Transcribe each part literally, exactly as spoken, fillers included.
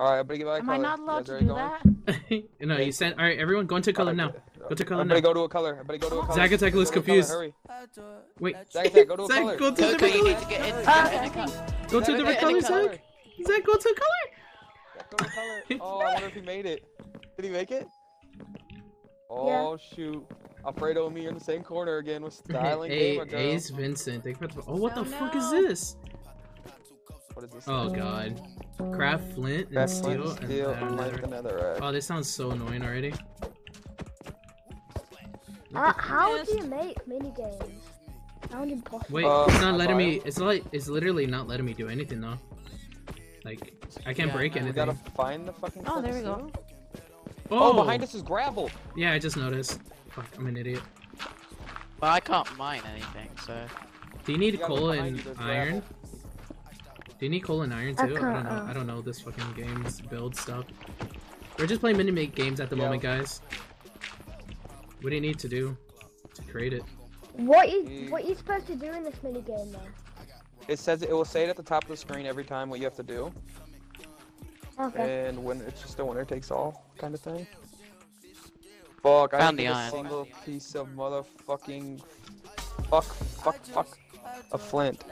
All right, everybody, give my Am color. Am I not allowed to do that? No, you sent. All right, everyone, go into color now. Go to color now. Everybody, go to a color. Everybody, go to a color. Zack Attack looks confused. Hurry. Wait. Zack Attack, go to a color. Zack, go to the different color. Go to a different color, Zack. Zack, go to a color. Zack, go to color. Oh, I wonder if he made it. Did he make it? Oh shoot. Alfredo and me are in the same corner again with styling. Hey, Ace Vincent. Oh, what the fuck is this? What is this? Oh god. Craft flint and steel and netherite. Oh, this sounds so annoying already. Uh, how do you make mini games? Sound impossible. Wait, uh, it's not letting me. It's like it's literally not letting me do anything though. Like I can't yeah, break anything. We gotta find the fucking. Oh, there we go. Oh, oh, behind us is gravel. Yeah, I just noticed. Fuck, I'm an idiot. Well, I can't mine anything, so. Do you need you coal and iron? Gravel. Do you need coal and iron too? I, I don't know. I don't know this fucking game's build stuff. We're just playing mini make games at the Yo. moment, guys. What do you need to do to create it? What you what you supposed to do in this mini game though? It says it will say it at the top of the screen every time what you have to do. Okay. And when it's just a winner takes all kind of thing. Fuck! I found the iron. Single piece of motherfucking fuck, fuck, fuck, a flint.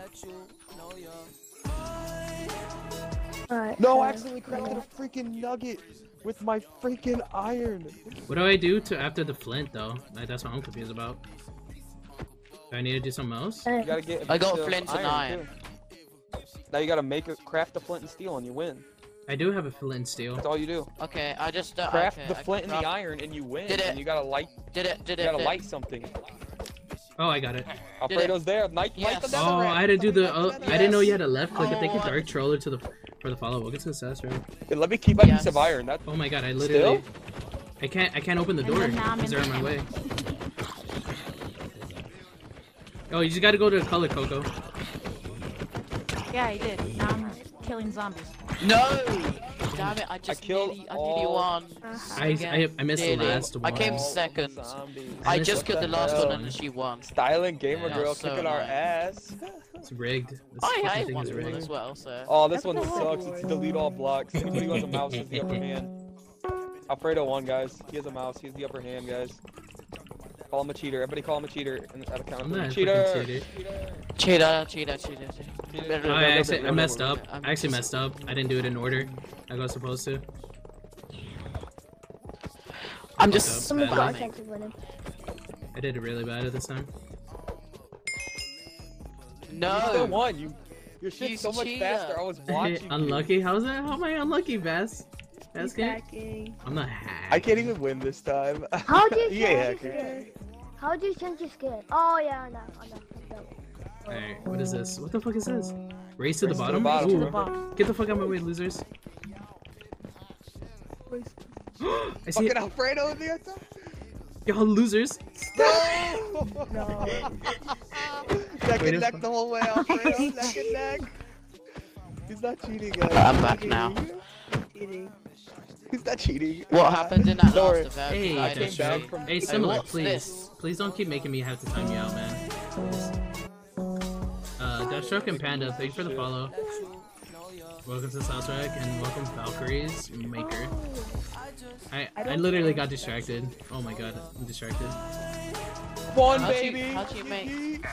Right, no, I accidentally crafted a freaking nugget with my freaking iron. What do I do to after the flint though? Like, that's what I'm confused about. Do I need to do something else? You gotta get I got flint and iron. iron. Now you gotta make a craft a flint and steel and you win. I do have a flint and steel. That's all you do. Okay, I just uh, craft okay, the flint and the iron and you win. Did it? And you gotta light. Did it? Did it? You gotta did light it. something. Oh, I got it. Alfredo's it. there. Light, yes. light the Oh, I had to do the. Oh, yes. I didn't know you had a left click. Oh, I think it's dark troller to the for the follow. We'll get success, right? Hey, let me keep my yes. piece of iron. That. Oh my god, I literally. Still? I can't. I can't open the door. Is there in my way? Oh, you just gotta go to the color, Coco. Yeah, I did. Now I'm killing zombies. No! Damn it! I just I killed nearly, all... I nearly won. I, I I missed nearly. the last one. I came second. Zombies. I just killed the last hell? one and she won. Styling gamer yeah, girl so kicking our ass. It's rigged. This I hate one rigged. as well. So. Oh, this That's one sucks. It's delete all blocks. Anybody who has a mouse is the upper hand. Alfredo won, guys. He has a mouse. He's the upper hand, guys. Call him a cheater. Everybody call him a cheater. And at a count of three. Cheater. cheater! Cheater! Cheater! Cheater! Cheater! Oh, I actually I messed up. I actually messed up. I didn't do it in order. I was supposed to. I'm just. Up, I did it really bad at this time. No. You still won. You. Your shit's so much faster. I was watching. Unlucky? How's that? How am I unlucky, Bass? That's good. I'm not hacked. I can't even win this time. How do you change your skin? How do you change your skin? Oh yeah, I know, I know. No. Alright, what is this? What the fuck is this? Race to the Race bottom? To the bottom. To the bottom. Get the fuck out of my way, losers. I see Fucking Alfredo in the other side. Y'all losers. No! No. Neck and neck the whole way, Alfredo. Neck and neck. He's not cheating, guys. I'm back now. Cheating. Is that cheating? What happened in that Sorry. last event? Hey, I came back from hey Similar, please. This? Please don't keep making me have to time you out, man. Uh, Deathstroke and Panda, thank you for the follow. Welcome to Soundtrack and welcome Valkyries Maker. I I literally got distracted. Oh my god, I'm distracted. One baby! How'd you, how'd you make?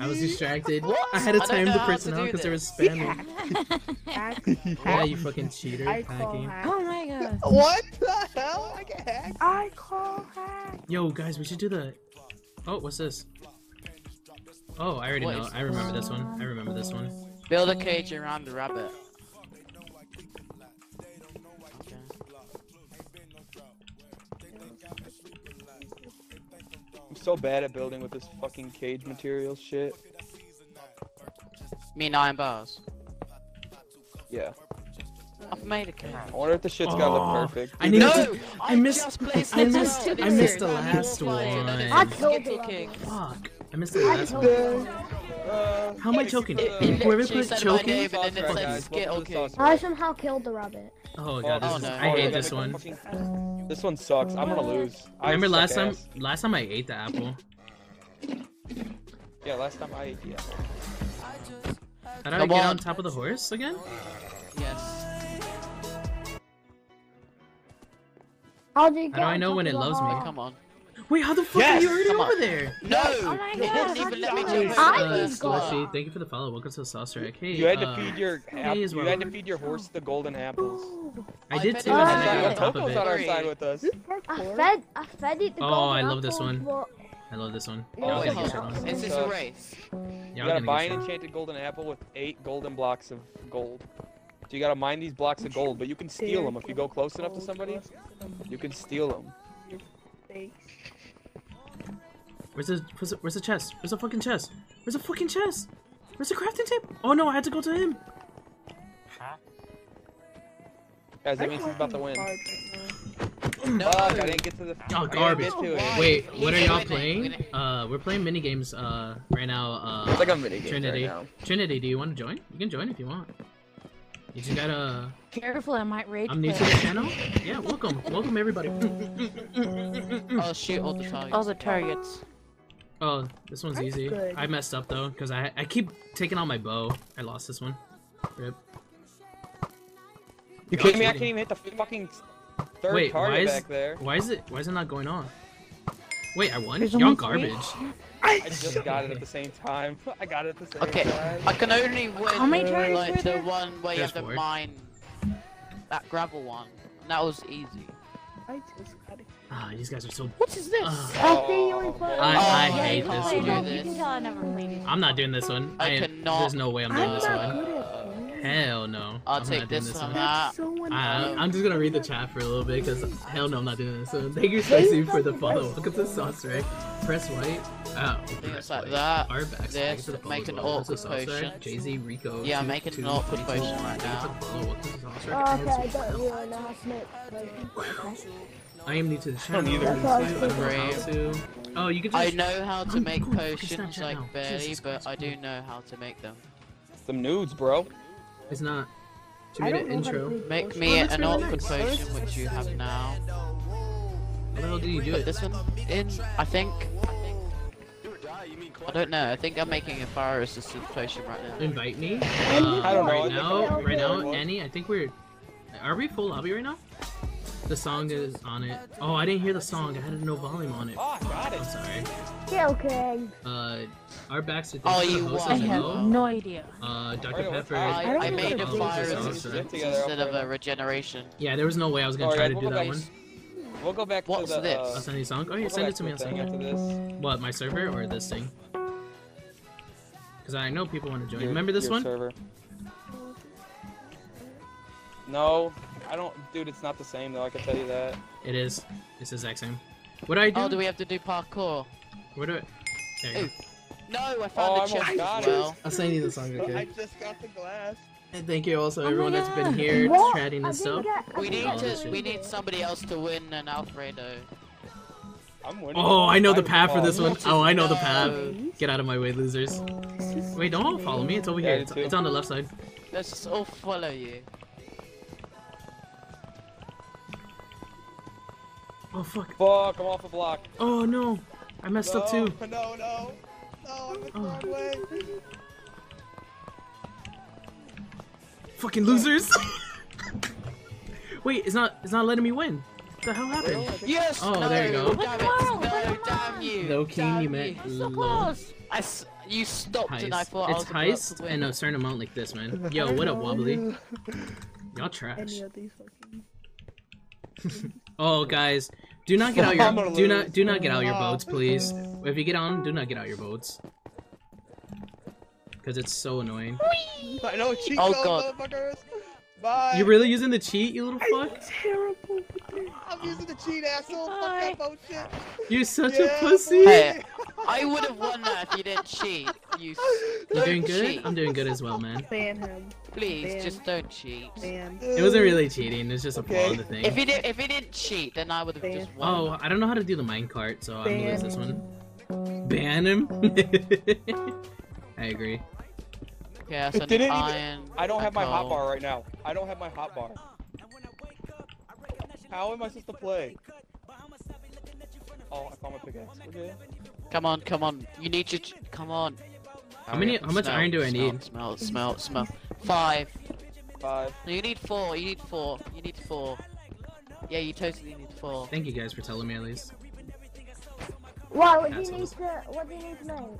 I was distracted. What? I had to time the person out because they were spamming. Yeah. Yeah, you fucking cheater. Hacking. Oh my god. What the hell? I get hacked. I call hack. Yo, guys, we should do the. Oh, what's this? Oh, I already what know. I remember this one. I remember this one. Build a cage around the rabbit. So bad at building with this fucking cage material shit. Me nine bars. Yeah. I've made a cage. I wonder if the shit's oh, gotta look perfect. I need no, to. I missed. I missed. I missed, I missed the last one. I killed it. Fuck. I missed the last one. Uh, How am I choking? It, it Whoever put choking, fucking. I somehow killed the rabbit. Oh god, oh, this no. is, I oh, hate this one. Fucking... This one sucks. I'm gonna lose. I Remember last time? Ass. Last time I ate the apple. Yeah, last time I ate the apple. How did I get on top of the horse again? Yes. How do you get? I know when it loves me. Come on. Wait, how the fuck yes, are you already over there? No! Oh my God, didn't even let me do it. Uh, Slushy, thank you for the follow. Welcome to the saucer. Hey, you had to uh, feed your you well. had to feed your horse the golden apples. Ooh. I did too. I fed it. Toko's on our side with us. I fed, I fed it the golden apples. Oh, I love this one. But... I love this one. Oh, yeah, it's, on. This is a race. You gotta buy an enchanted golden apple with eight golden blocks of gold. So you gotta mine these blocks of gold, but you can steal them if you go close enough to somebody. You can steal them. Where's the, where's the where's the chest? Where's the fucking chest? Where's the fucking chest? Where's the crafting table? Oh no, I had to go to him. Huh? Guys, that means he's about to win. No, I didn't get to the. Oh, garbage! Wait, what are y'all playing? Uh, we're playing mini games. Uh, right now. Uh, it's like a mini game Trinity. Right now. Trinity, do you want to join? You can join if you want. You just gotta. Careful, I might rage. I'm new to the channel. Yeah, welcome, welcome everybody. I'll shoot all the targets. All the targets. Oh, this one's That's easy. Good. I messed up though, cause I I keep taking out my bow. I lost this one. Rip. You kidding me? I can't even hit the fucking third Wait, target is, back there. Why is it? Why is it not going on? Wait, I won. Y'all garbage. Three? I just got it at the same time. I got it at the same okay. time. Okay, I can only win How many uh, like the one way of the mine, that gravel one. And that was easy. I just got it. Ah, these guys are so. What is this? Uh, oh, I, I hate yeah, this one. This. You can tell I never played it. I'm not doing this one. I, I cannot. There's no way I'm doing I'm this one. Hell no. I'll I'm take not doing this one. That. I, I'm just gonna read the chat for a little bit because hell no, I'm not doing this one. Thank you, Stacy, for the follow. Welcome to Sauce Rick. Press white. Oh, things like that. This, make an awkward potion. Jay-Z, Rico, yeah, I'm making an awkward potion right now. I am new to the channel. Oh, you can. I know how to make potions like barely, but I do know how to make them. Some nudes, bro. It's not. I don't intro. Make me an awkward potion, which you have now. How the hell do you do it? This one in, I think. I don't know. I think I'm making a fire assistant potion right now. Invite me? Uh, I don't know. Right now, right now, Annie, I think we're... Are we full lobby right now? The song is on it. Oh, I didn't hear the song. I had no volume on it. Oh, got it. I'm sorry. Yeah, okay. Uh, our backs are... Oh, you I have low. no idea. Uh, Doctor Pepper... I, I made a fire assistant instead of a regeneration. Yeah, there was no way I was going to try to do that one. We'll go back What's to the, this? Uh, I'll send you a song? Oh, yeah, we'll send it to me on song. What, my server or this thing? Because I know people want to join. Your, Remember this one? Server. No, I don't. Dude, it's not the same, though. I can tell you that. It is. It's the exact same. What do I do? Oh, do we have to do parkour? What do I... There you Ooh. go. No, I found oh, the chest as well. I'll send you the song, okay? I just got the glass. And thank you also oh everyone that's been here what? chatting and stuff. Get, we need to, we need somebody else to win an Alfredo. I'm winning. Oh, I know the path for this one. Oh, I know the path. Get out of my way, losers. Wait, don't all follow me. It's over here. It's, it's on the left side. Let's just all follow you. Oh fuck. Fuck, I'm off a block. Oh no, I messed no, up too. No, no, no, I'm the wrong oh. way. Fucking losers! Wait, it's not it's not letting me win. What the hell happened? Yes! Oh, no, there you go. Damn no, no, damn you. Low king, damn you meant so close. I s you stopped heist. and I thought it's I was heist and a certain amount like this, man. Yo, what up, Wobbly? Y'all trash. Oh, guys, do not get out your do not do not get out your boats, please. If you get on, do not get out your boats. Because it's so annoying. Whee! I know, cheat oh, code, motherfuckers! Bye! You're really using the cheat, you little fuck? I'm terrible. I'm using the cheat, asshole! Bye. Fuck that bullshit! You're such yeah, a pussy! Hey, I would've won that if you didn't cheat. You You're doing good? Cheat. I'm doing good as well, man. Ban him. Please, Ban. just don't cheat. Ban. It wasn't really cheating, it's just a flaw in the thing. If he, did, if he didn't cheat, then I would've just won. Oh, I don't know how to do the minecart, so Ban. I'm gonna lose this one. Ban him? I agree. Yeah, so it didn't iron, even... I don't have my hotbar right now. I don't have my hotbar. How am I supposed to play? Oh, I found my pickaxe. Okay. Come on, come on. You need to... Come on. How many? How much iron do I need? Smell, smell, smell. Five. Five. No, you need four. You need four. You need four. Yeah, you totally need four. Thank you guys for telling me at least. Wow, what do you need to, what do you need to make?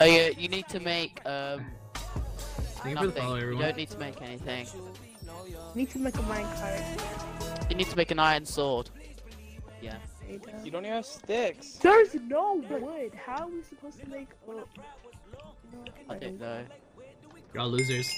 Oh yeah, you need to make um Thank nothing. You for the follow, everyone. You don't need to make anything. You need to make a minecart. You need to make an iron sword. Yeah. You don't even have sticks. There's no wood. How are we supposed to make wood? I don't know. You're all losers.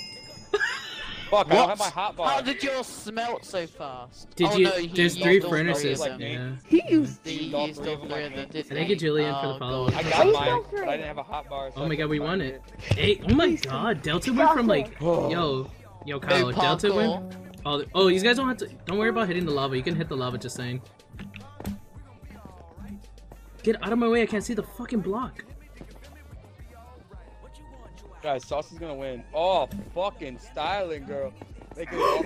Fuck, what? I don't have my hotbar. How did yours smelt so fast? Did oh, you? No, there's three furnaces. Like yeah. He used the. He used all three of them. Thank you, Julian, oh, for the follow. I got mine, but I didn't have a hotbar. So oh my god, we won it. Hey, oh my god, Delta went from like, yo, yo, Kyle, Delta went. Oh, oh, you guys don't have to. Don't worry about hitting the lava. You can hit the lava, just saying. Get out of my way! I can't see the fucking block. Guys, Sauce is gonna win. Oh, fucking styling, girl.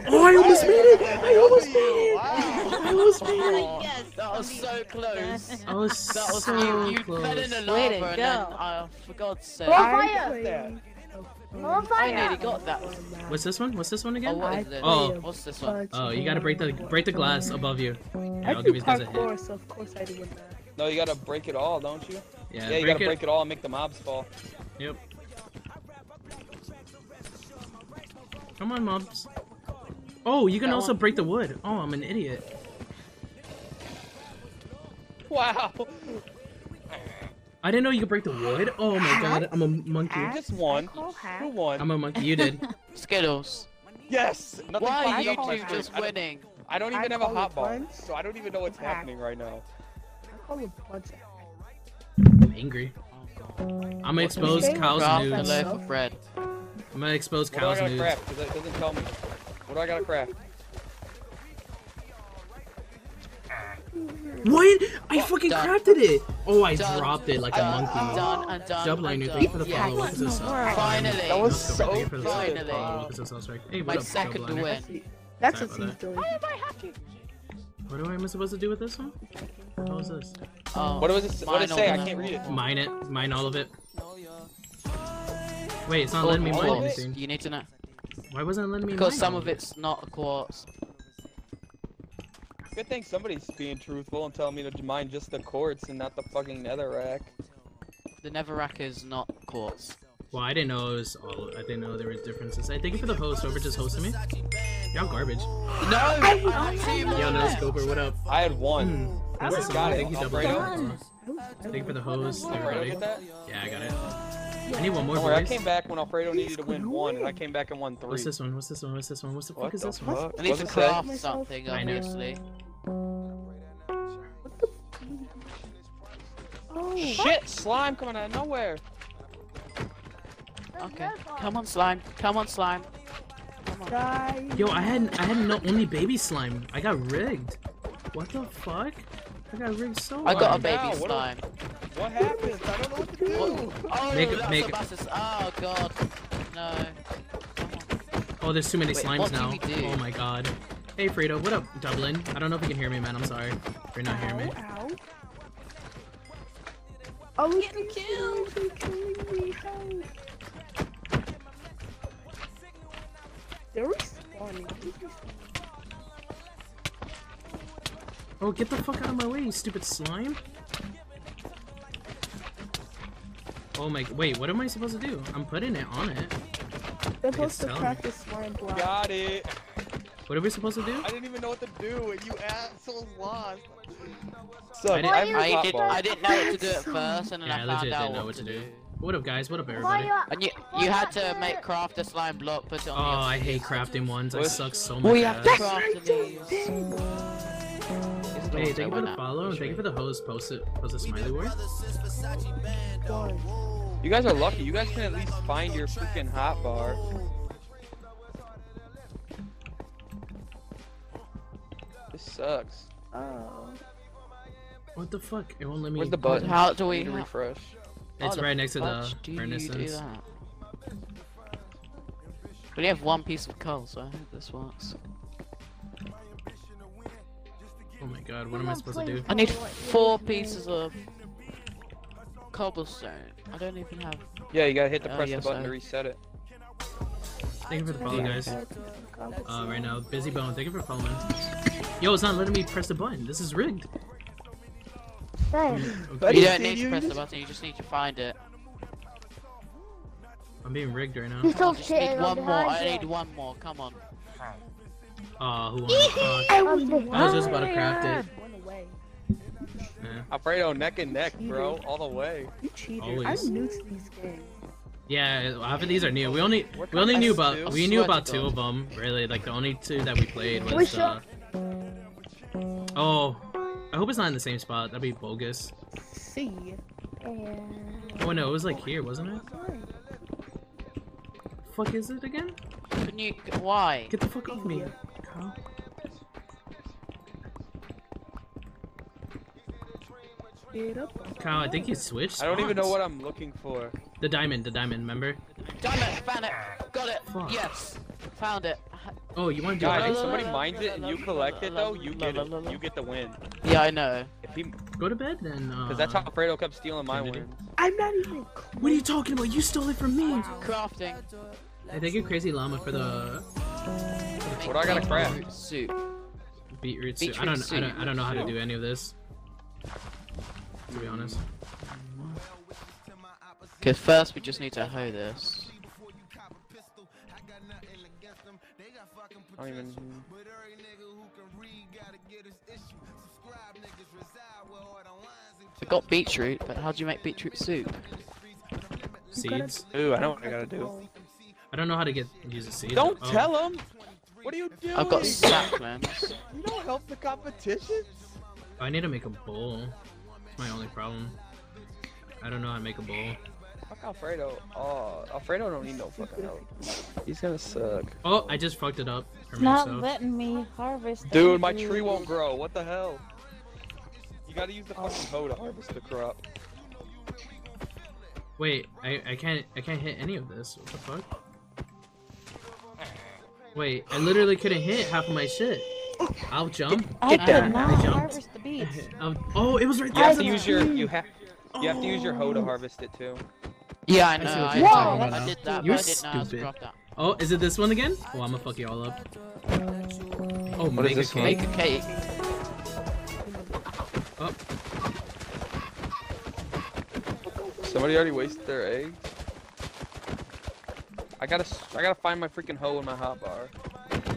Oh, I almost made it! I almost made it! I almost made it! That was so close. I was so you, you close. Fell in the lava and go. Then, oh, for God's sake. More fire! More fire! I nearly got that one. What's this one? What's this one again? Oh, what is this? Oh. What's this one? Oh, you gotta break the break the glass above you. Yeah, I'll give you guys a hit. So of course I did with that. No, you gotta break it all, don't you? Yeah, yeah you break gotta it. break it all and make the mobs fall. Yep. Come on, mobs. Oh, you can that also one. break the wood. Oh, I'm an idiot. Wow. I didn't know you could break the wood. Oh my god, I'm a monkey. I just won. Who won? I'm a monkey. You did. Skittles. Yes. Nothing Why are you two just I winning? Don't, I don't even I have a hotbar, so I don't even know what's Hack. happening right now. I'm angry. I'm gonna expose Kyle's nudes. I'm gonna expose Kyle's nudes. What do I gotta craft? It doesn't tell me. What do I gotta craft? What? I oh, fucking done. crafted it! Oh, I done. dropped it like uh, a monkey. I'm done, I'm done, Double I'm done. For the yeah, follow. No finally! That was so finally! Wow. Hey, My up, second Double win. That's a siege doing. Why am I happy? What am I supposed to do with this one? What was this? Oh, what does it, what does it say? I can't read it. Mine it. Mine all of it. Wait, it's not oh, letting me mine anything. You need to know. Why wasn't it letting me because mine? Because some of it's not a quartz. Good thing somebody's being truthful and telling me to mine just the quartz and not the fucking netherrack. The netherrack is not quartz. Well, I didn't know it was all. I didn't know there were differences. Hey, thank you for the host. Over just hosting me. Y'all garbage. No! I, I see Yo, no, Scoper, what up? I had one. Mm, I was got it. Thank you, Double. Thank you for the host, everybody. Yeah, I got it. I need one more, boys. I came back when Alfredo needed to win one, and I came back and won three. What's this one? What's this one? What's this one? What's the fuck is this one? I need to craft something, obviously. What the fuck? Shit! Slime coming out of nowhere! Okay, come on slime, come on slime. Come on. Yo, I had I had no only baby slime. I got rigged. What the fuck? I got rigged so hard. I got a baby wow, slime. What, what happened? I don't know what to do. What? Oh, make it, make it. Oh god, no. Oh, there's too many Wait, slimes now. Oh my god. Hey Fredo, what up, Dublin? I don't know if you can hear me, man. I'm sorry. If you're not ow, hearing me. Ow. Oh, he's getting killed. He's killing me. How? They're respawning. Oh, get the fuck out of my way, you stupid slime! Oh my- wait, what am I supposed to do? I'm putting it on it. They're supposed to practice slime block. Got it! What are we supposed to do? I didn't even know what to do, and you assholes lost! So, I, did, I, I, did, I didn't know what to do at first, and then yeah, I found out didn't know what to do. do. What up, guys? What up, everybody? And you, you had to make craft a slime block, put it on. Oh, I hate crafting ones. I suck so much. We have to craft these. Hey, thank you for the follow. Thank you for the host. Post it. Post a smiley word. You guys are lucky. You guys can at least find your freaking hotbar. This sucks. Oh. What the fuck? It won't let me. Where's the button? How do we refresh? It's oh, right next to the furnaces. We only have one piece of coal, so I hope this works. Oh my god, what am I supposed to do? I need four pieces of cobblestone. I don't even have... Yeah, you gotta hit the oh, press yes, the button I... to reset it. Thank you for the follow, guys. Uh, right now, Busy Bone, thank you for following. Yo, it's not letting me press the button. This is rigged. Okay. You don't need to press the button, you just need to find it. I'm being rigged right now. I just need one more, I need one more, come on. Aw, uh, who won? Uh, I was just about to craft it. Yeah. Alfredo, neck and neck, bro, all the way. You cheated. Always. I'm new to these games. Yeah, half of these are new. We only we only knew about we knew about two of them, really. Like the only two that we played was. Uh... Oh, I hope it's not in the same spot. That'd be bogus. See. Oh no, it was like here, wasn't it? What the fuck is it again? Can you? Why? Get the fuck off me, Carl. Kyle, I think you switched spots. I don't even know what I'm looking for. The diamond, the diamond, remember? Diamond, found it! Got it! Fuck. Yes! Found it! Oh, you want to do it? If somebody mines it and you collect it though, you get it. You get the win. Yeah, I know. If he... Go to bed then. Because uh... that's how Alfredo kept stealing my win. I'm not even... What are you talking about? You stole it from me! Crafting. I think you're Crazy Llama for the... What do I gotta craft? Soup. Beetroot soup. I don't, I don't, I don't know how to do any of this. To be honest. Okay, first we just need to hoe this. I don't even... I got beetroot, but how do you make beetroot soup? Seeds? Ooh, I know what I gotta do. I don't know how to get use a seed. Don't oh. tell him! What are you doing? I've got saplings. You don't help the competition? I need to make a bowl. My only problem. I don't know how to make a bowl. Fuck Alfredo. Oh, Alfredo don't need no fucking help. He's gonna suck. Oh, I just fucked it up. For Not myself. letting me harvest. Dude, my tree won't grow. What the hell? You gotta use the fucking hoe to harvest the crop. Wait, I I can't I can't hit any of this. What the fuck? Wait, I literally couldn't hit half of my shit. I'll jump. Get I down. I harvest the beets. Oh, it was right there. You have to use your. You have. You have to use your hoe to harvest it too. Yeah, I know. I, I, I, I, I did that. You're stupid. Oh, is it this one again? Oh, I'm gonna fuck you all up. Oh, what make is this a cake. One? Make a cake. Oh. Somebody already wasted their eggs. I gotta. I gotta find my freaking hoe in my hotbar.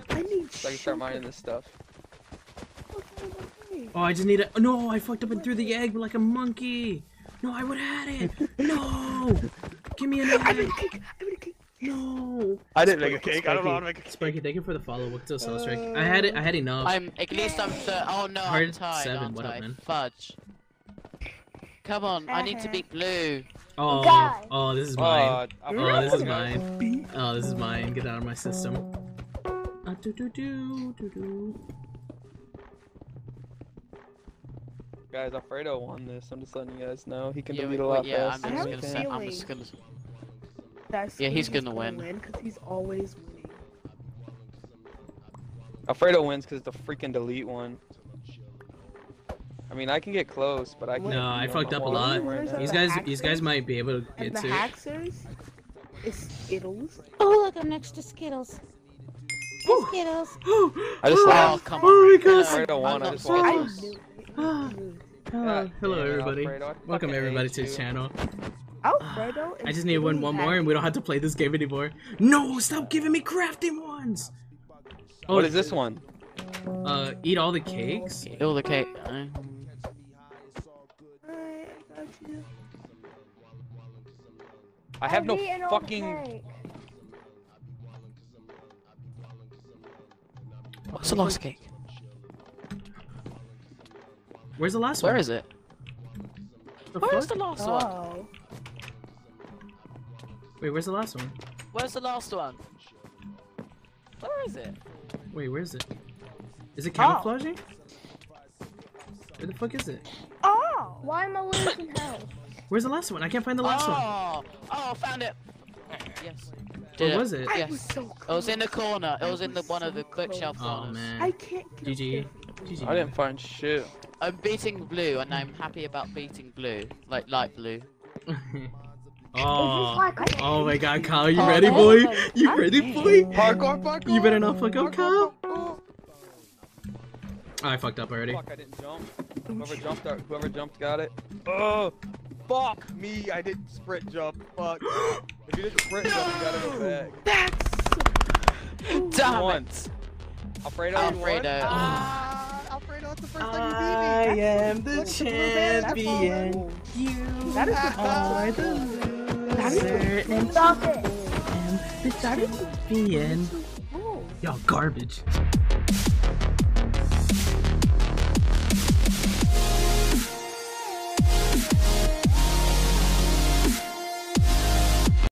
I need so I can start mining this stuff. Oh, I just need a- No, I fucked up and threw the egg like a monkey! No, I would've had it! No! Give me an egg! I made a cake! I made a cake! No! I didn't Sp make a cake, Spiky. I don't know how to make a cake. Spiky, thank you for the follow. What's up, Soul Strike? I had it- I had enough. I'm- At least I'm- so, Oh no, I'm tired, seven. I'm tired. What up, man? Fudge. Come on, I need to be blue. Oh, God. oh, this is mine. Uh, oh, this is mine. Oh, this is mine. Get out of my system. Uh, do, do, do, do, do. Guys, Alfredo won this. I'm just letting you guys know he can yeah, do it a lot yeah, faster. I'm just gonna. I'm just gonna... Yeah, he's, he's gonna, gonna win. win cause he's always winning. Alfredo wins because it's the freaking delete one. I mean, I can get close, but I can't. No, I fucked up a lot. Right these guys, the these guys might be able to get and to. The Haxers is Skittles. Oh look, I'm next to Skittles. Skittles. I just laughed. Oh, oh my gosh. I don't want to. Hello, hello everybody. Alfredo, Welcome everybody to the channel. Alfredo I just need one, one more, and we don't have to play this game anymore. No, stop giving me crafting ones. Oh, what is this one? Uh, eat all the cakes. Eat all the cake. Uh, I have no fucking. What's the last cake? Where's the last Where one? Where is it? The Where's fuck? the last oh. one? Wait, where's the last one? Where's the last one? Where is it? Wait, where is it? Is it camouflaging? Oh. Where the fuck is it? Oh! Why am I losing health? Where's the last one? I can't find the last oh. one. Oh, found it! Yes. What was it? I yes. was so close. It was in the corner. It was in the one so of the bookshelf corners. Oh man. I can't get G G. G G. I didn't find shit. I'm beating blue and I'm happy about beating blue. Like light blue. Oh, like oh my god, Kyle, you ready, boy? You ready, boy? Parkour, parkour. You better not fuck up, Kyle. Oh, I fucked up already. Fuck, I didn't jump. Whoever jumped, whoever jumped got it. Oh, fuck me, I didn't sprint jump. Fuck. If you didn't sprint no! jump, you gotta go back. That's... Damn once. It. Alfredo, Alfredo. Alfredo. Ah, Alfredo, that's the first time you beat me. I am the champion. You that is the first time. And stop it! And the garbage being y'all garbage.